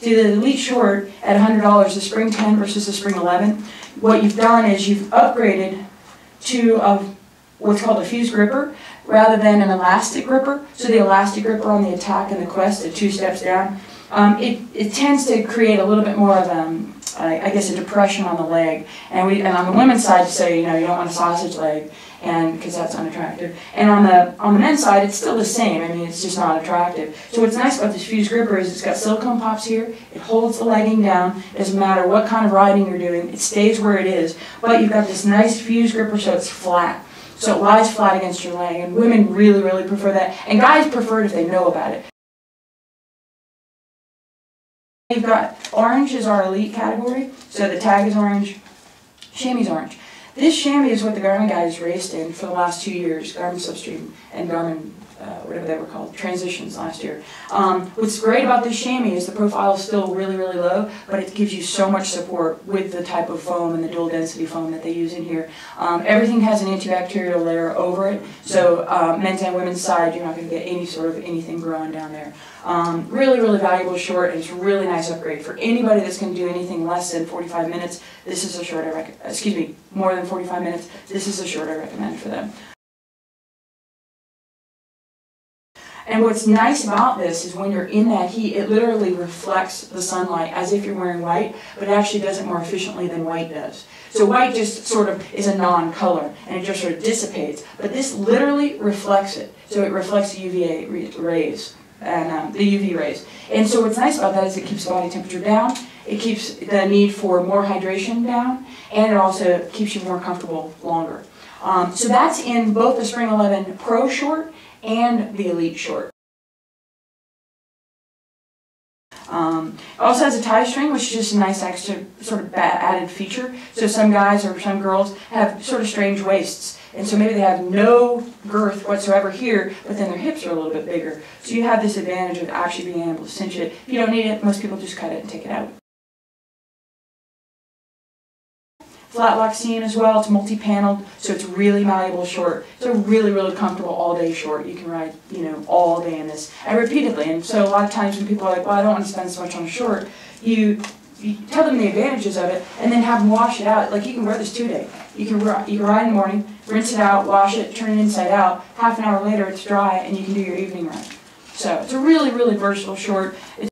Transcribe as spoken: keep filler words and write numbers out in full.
See, the Elite Short at one hundred dollars, the Spring ten versus the Spring eleven, what you've done is you've upgraded to a, what's called a fused gripper rather than an elastic gripper. So the elastic gripper on the Attack and the Quest are two steps down. Um, it, it tends to create a little bit more of a, I guess, a depression on the leg. And, we, and on the women's side, you say, you know, you don't want a sausage leg, and because that's unattractive. And on the on the men's side, it's still the same. I mean, it's just not attractive. So what's nice about this fused gripper is it's got silicone pops here. It holds the legging down. It doesn't matter what kind of riding you're doing. It stays where it is. But you've got this nice fused gripper, so it's flat. So it lies flat against your leg. And women really, really prefer that. And guys prefer it if they know about it. You've got orange is our elite category. So the tag is orange. Chamois orange. This chamois is what the Garmin guys raced in for the last two years, Garmin Slipstream and Garmin, uh, whatever they were called, Transitions last year. Um, what's great about this chamois is the profile is still really, really low, but it gives you so much support with the type of foam and the dual density foam that they use in here. Um, everything has an antibacterial layer over it, so um, men's and women's side, you're not going to get any sort of anything growing down there. Um, really, really valuable short, and it's a really nice upgrade. For anybody that's going to do anything less than forty-five minutes, this is a short I recommend, excuse me, more than forty-five minutes, this is a short I recommend for them. And what's nice about this is when you're in that heat, it literally reflects the sunlight as if you're wearing white, but it actually does it more efficiently than white does. So white just sort of is a non-color, and it just sort of dissipates, but this literally reflects it. So it reflects the U V A rays. And um, the U V rays. And so what's nice about that is it keeps body temperature down, it keeps the need for more hydration down, and it also keeps you more comfortable longer. Um, so that's in both the Spring eleven Pro Short and the Elite Short. Um, it also has a tie string, which is just a nice extra sort of added feature. So some guys or some girls have sort of strange waists. And so maybe they have no girth whatsoever here, but then their hips are a little bit bigger. So you have this advantage of actually being able to cinch it. If you don't need it, most people just cut it and take it out. Flat lock seam as well, it's multi-paneled, so it's really malleable short. It's a really, really comfortable all-day short. You can ride, you know, all day in this, and repeatedly. And so a lot of times when people are like, well, I don't want to spend so much on a short, you, you tell them the advantages of it, and then have them wash it out. Like, you can wear this two-day. You can, you can ride in the morning, rinse it out, wash it, turn it inside out. Half an hour later, it's dry, and you can do your evening ride. So it's a really, really versatile short. It's